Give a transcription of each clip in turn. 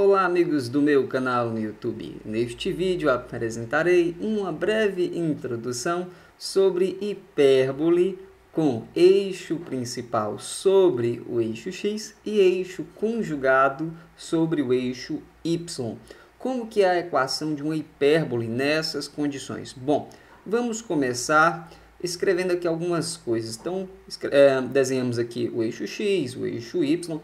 Olá amigos do meu canal no YouTube, neste vídeo apresentarei uma breve introdução sobre hipérbole com eixo principal sobre o eixo x e eixo conjugado sobre o eixo y. Como que é a equação de uma hipérbole nessas condições? Bom, vamos começar escrevendo aqui algumas coisas. Então, desenhamos aqui o eixo x, o eixo y.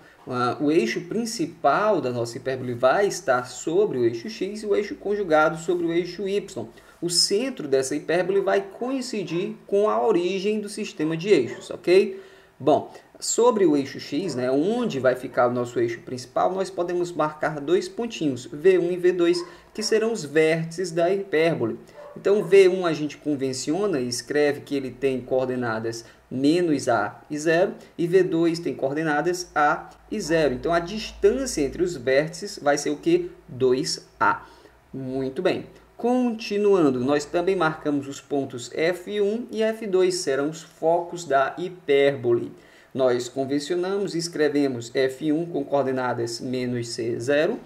O eixo principal da nossa hipérbole vai estar sobre o eixo x e o eixo conjugado sobre o eixo y. O centro dessa hipérbole vai coincidir com a origem do sistema de eixos, ok? Bom, sobre o eixo x, né, onde vai ficar o nosso eixo principal, nós podemos marcar dois pontinhos, V1 e V2, que serão os vértices da hipérbole. Então, V1 a gente convenciona e escreve que ele tem coordenadas menos A e 0, e V2 tem coordenadas A e 0. Então, a distância entre os vértices vai ser o quê? 2A. Muito bem. Continuando, nós também marcamos os pontos F1 e F2, serão os focos da hipérbole. Nós convencionamos e escrevemos F1 com coordenadas menos C0,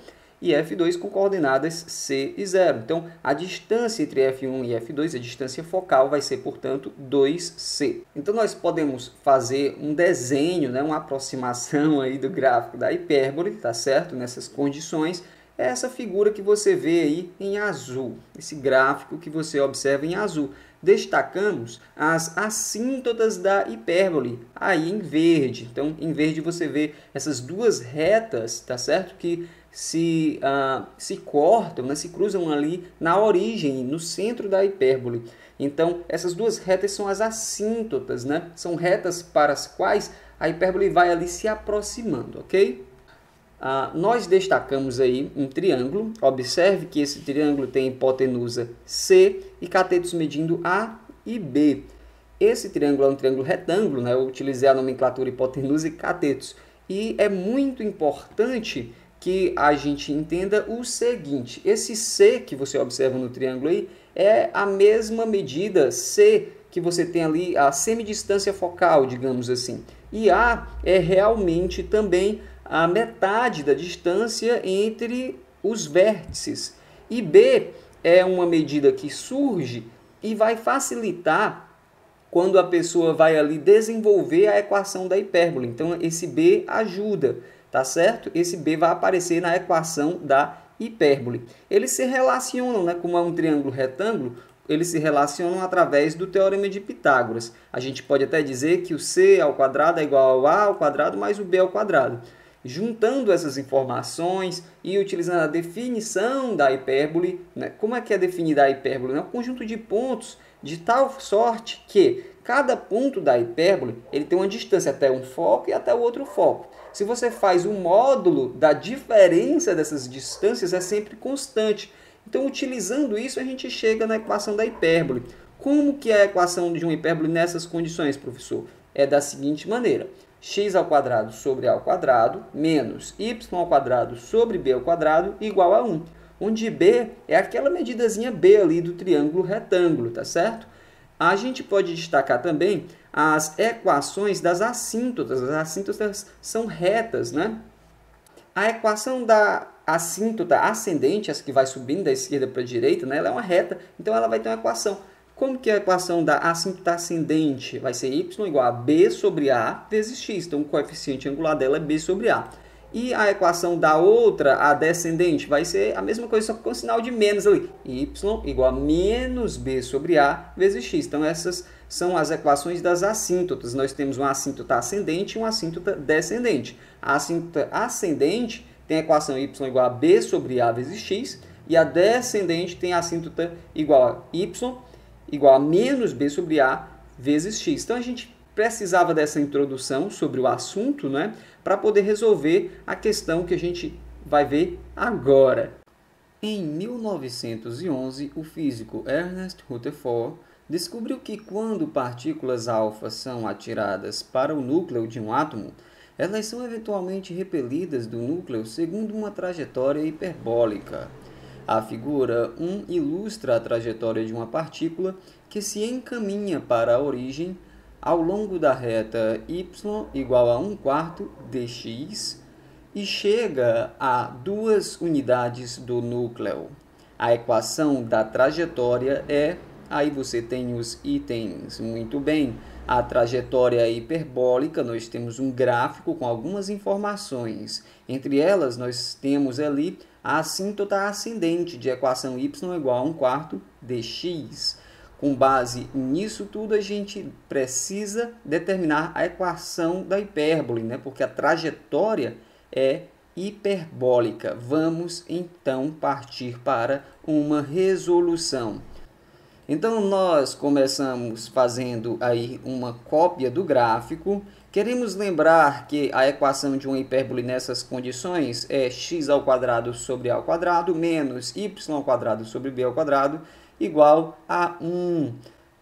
e F2 com coordenadas C e 0. Então, a distância entre F1 e F2, a distância focal, vai ser, portanto, 2C. Então, nós podemos fazer um desenho, né, uma aproximação aí do gráfico da hipérbole, tá certo? Nessas condições, é essa figura que você vê aí em azul, esse gráfico que você observa em azul. Destacamos as assíntotas da hipérbole, aí em verde. Então, em verde você vê essas duas retas, tá certo? Que se cortam, né? Se cruzam ali na origem, no centro da hipérbole. Então, essas duas retas são as assíntotas, né? São retas para as quais a hipérbole vai ali se aproximando, ok? Nós destacamos aí um triângulo. Observe que esse triângulo tem hipotenusa C e catetos medindo A e B. Esse triângulo é um triângulo retângulo, né? Eu utilizei a nomenclatura hipotenusa e catetos. E é muito importante que a gente entenda o seguinte: esse C que você observa no triângulo aí é a mesma medida C que você tem ali, a semidistância focal, digamos assim. E A é realmente também a metade da distância entre os vértices. E B é uma medida que surge e vai facilitar quando a pessoa vai ali desenvolver a equação da hipérbole. Então, esse B ajuda, tá certo? Esse B vai aparecer na equação da hipérbole. Eles se relacionam, né? Como é um triângulo retângulo, eles se relacionam através do Teorema de Pitágoras. A gente pode até dizer que o C ao quadrado é igual ao A ao quadrado mais o B ao quadrado. Juntando essas informações e utilizando a definição da hipérbole, né? Como é que é definida a hipérbole? É um conjunto de pontos de tal sorte que cada ponto da hipérbole ele tem uma distância até um foco e até o outro foco. Se você faz o módulo da diferença dessas distâncias, é sempre constante. Então, utilizando isso, a gente chega na equação da hipérbole. Como que é a equação de uma hipérbole nessas condições, professor? É da seguinte maneira: x ao quadrado sobre a ao quadrado menos y ao quadrado sobre b ao quadrado igual a 1, onde b é aquela medidazinha b ali do triângulo retângulo, tá certo? A gente pode destacar também as equações das assíntotas. As assíntotas são retas, né? A equação da assíntota ascendente, essa que vai subindo da esquerda para a direita, né? Ela é uma reta, então ela vai ter uma equação. Como que é a equação da assíntota ascendente? Vai ser y igual a b sobre a vezes x. Então, o coeficiente angular dela é b sobre a. E a equação da outra, a descendente, vai ser a mesma coisa, só com sinal de menos ali. Y igual a menos b sobre a vezes x. Então, essas são as equações das assíntotas. Nós temos uma assíntota ascendente e uma assíntota descendente. A assíntota ascendente tem a equação y igual a b sobre a vezes x. E a descendente tem a assíntota igual a y igual a menos b sobre a vezes x. Então, a gente precisava dessa introdução sobre o assunto, né, para poder resolver a questão que a gente vai ver agora. Em 1911, o físico Ernest Rutherford descobriu que quando partículas alfa são atiradas para o núcleo de um átomo, elas são eventualmente repelidas do núcleo segundo uma trajetória hiperbólica. A figura 1 ilustra a trajetória de uma partícula que se encaminha para a origem ao longo da reta y igual a 1/4 dx e chega a 2 unidades do núcleo. A equação da trajetória é, aí você tem os itens, muito bem, a trajetória hiperbólica, nós temos um gráfico com algumas informações. Entre elas, nós temos ali a assíntota ascendente de equação y igual a 1/4 dx. Com base nisso tudo, a gente precisa determinar a equação da hipérbole, né? Porque a trajetória é hiperbólica. Vamos, então, partir para uma resolução. Então, nós começamos fazendo aí uma cópia do gráfico. Queremos lembrar que a equação de uma hipérbole nessas condições é x² sobre a² menos y² sobre b² igual a 1.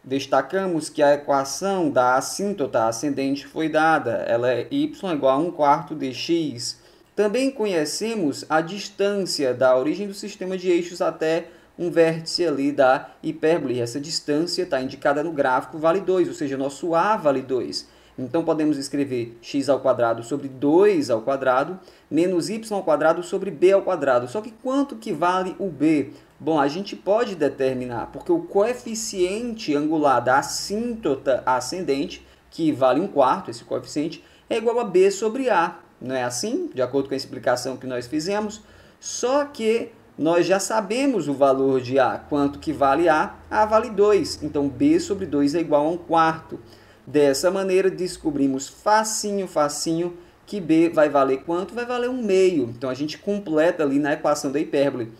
Destacamos que a equação da assíntota ascendente foi dada, ela é y igual a 1/4 dx. Também conhecemos a distância da origem do sistema de eixos até um vértice ali da hipérbole. Essa distância está indicada no gráfico, vale 2, ou seja, nosso a vale 2. Então, podemos escrever x² sobre 2² menos y² sobre b². Só que quanto que vale o b? Bom, a gente pode determinar, porque o coeficiente angular da assíntota ascendente, que vale 1/4, esse coeficiente, é igual a b sobre a. Não é assim? De acordo com a explicação que nós fizemos. Só que nós já sabemos o valor de a. Quanto que vale a? A vale 2. Então, b sobre 2 é igual a 1/4. Dessa maneira, descobrimos facinho, facinho, que b vai valer quanto? Vai valer 1/2. Então, a gente completa ali na equação da hipérbole.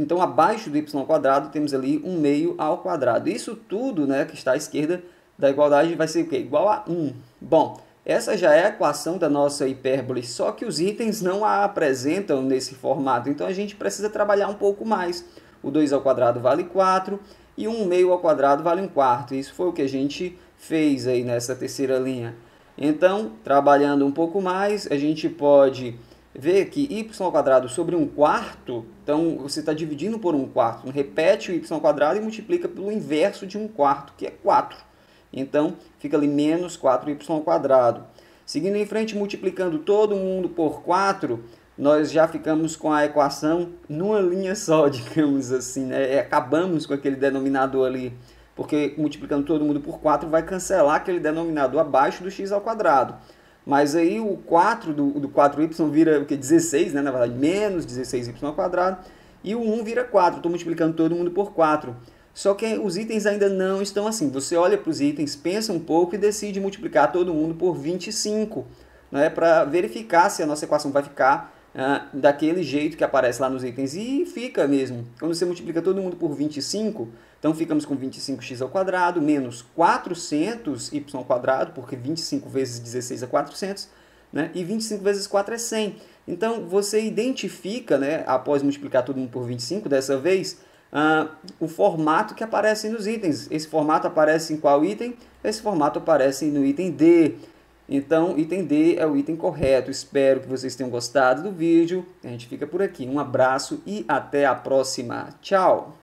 Então, abaixo do y² temos ali 1/2². Isso tudo, né, que está à esquerda da igualdade vai ser o quê? Igual a 1. Bom, essa já é a equação da nossa hipérbole, só que os itens não a apresentam nesse formato. Então, a gente precisa trabalhar um pouco mais. O 2² vale 4 e 1/2² vale 1/4. Isso foi o que a gente fez aí nessa terceira linha. Então, trabalhando um pouco mais, a gente pode ver que y² sobre 1/4, então você está dividindo por 1/4. Repete o y² e multiplica pelo inverso de 1/4, que é 4. Então, fica ali menos 4y². Seguindo em frente, multiplicando todo mundo por 4, nós já ficamos com a equação numa linha só, digamos assim, né? Acabamos com aquele denominador ali, porque multiplicando todo mundo por 4 vai cancelar aquele denominador abaixo do x². Mas aí o 4 do 4y vira o que? 16, né? Na verdade, menos 16y². E o 1 vira 4. Estou multiplicando todo mundo por 4. Só que os itens ainda não estão assim. Você olha para os itens, pensa um pouco e decide multiplicar todo mundo por 25, né? Para verificar se a nossa equação vai ficar daquele jeito que aparece lá nos itens. E fica mesmo. Quando você multiplica todo mundo por 25, então ficamos com 25x² menos 400y², porque 25 vezes 16 é 400, né? E 25 vezes 4 é 100. Então, você identifica, né, após multiplicar todo mundo por 25, dessa vez, o formato que aparece nos itens. Esse formato aparece em qual item? Esse formato aparece no item D. Então, item D é o item correto. Espero que vocês tenham gostado do vídeo. A gente fica por aqui. Um abraço e até a próxima. Tchau!